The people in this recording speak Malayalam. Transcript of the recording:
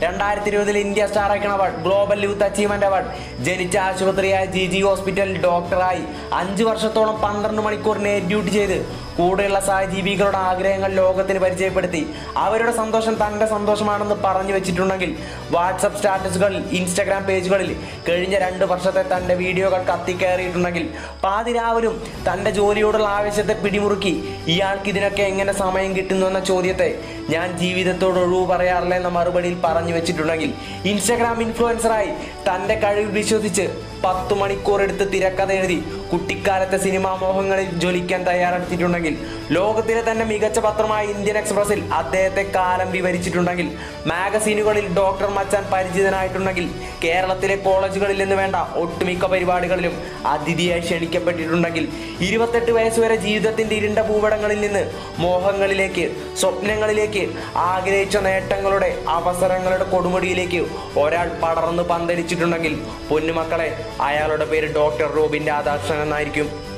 2020 India Star Icon Award, Global Youth Achievement Award, ജനിച്ച ആശുപത്രിയായ ജിജി ഹോസ്പിറ്റൽ ഡോക്ടറായി 5 വർഷത്തോളം 12 മണിക്കൂർ നൈറ്റ് ഡ്യൂട്ടി ചെയ്ത് കൂടെയുള്ള സഹജീവികളുടെ ആഗ്രഹങ്ങൾ ലോകത്തിന് പരിചയപ്പെടുത്തി അവരുടെ സന്തോഷം തന്റെ സന്തോഷമാണെന്ന് പറഞ്ഞു വെച്ചിട്ടുണ്ടെങ്കിൽ വാട്സ്ആപ്പ് സ്റ്റാറ്റസുകളിൽ ഇൻസ്റ്റാഗ്രാം പേജുകളിൽ കഴിഞ്ഞ 2 വർഷത്തെ തന്റെ വീഡിയോകൾ കത്തിക്കേറിയിട്ടുണ്ടെങ്കിൽ പാതിരാവരും തന്റെ ജോലിയോടുള്ള ആവേശത്തെ പിടിമുറുക്കി ഇയാൾക്ക് ഇതിനൊക്കെ എങ്ങനെ സമയം കിട്ടുന്നു എന്ന ചോദ്യത്തെ ഞാൻ ജീവിതത്തോട് ഒഴിവ് പറയാറില്ല എന്ന മറുപടിയിൽ പറഞ്ഞു വെച്ചിട്ടുണ്ടെങ്കിൽ ഇൻസ്റ്റാഗ്രാം ഇൻഫ്ലുവൻസറായി തൻ്റെ കഴിവ് വിശ്വസിച്ച് 10 മണിക്കൂർ എടുത്ത് തിരക്കഥ എഴുതി കുട്ടിക്കാലത്തെ സിനിമാ മോഹങ്ങളിൽ ജ്വലിക്കാൻ തയ്യാറെടുത്തിട്ടുണ്ടെങ്കിൽ ലോകത്തിലെ തന്നെ മികച്ച പത്രമായ ഇന്ത്യൻ എക്സ്പ്രസിൽ അദ്ദേഹത്തെ കാലം വിവരിച്ചിട്ടുണ്ടെങ്കിൽ മാഗസീനുകളിൽ ഡോക്ടർ മച്ചാൻ പരിചിതനായിട്ടുണ്ടെങ്കിൽ കേരളത്തിലെ കോളേജുകളിൽ നിന്ന് വേണ്ട ഒട്ടുമിക്ക പരിപാടികളിലും അതിഥിയായി ക്ഷണിക്കപ്പെട്ടിട്ടുണ്ടെങ്കിൽ 28 വയസ്സുവരെ ജീവിതത്തിൻ്റെ ഇരുണ്ട ഭൂപടങ്ങളിൽ നിന്ന് മോഹങ്ങളിലേക്ക് സ്വപ്നങ്ങളിലേക്ക് ആഗ്രഹിച്ച നേട്ടങ്ങളുടെ അവസരങ്ങളുടെ കൊടുമുടിയിലേക്ക് ഒരാൾ പടർന്ന് പന്തലിച്ചിട്ടുണ്ടെങ്കിൽ പൊന്നുമക്കളെ, അയാളുടെ പേര് ഡോക്ടർ റോബിൻ രാധാകൃഷ്ണൻ എന്നായിരിക്കും.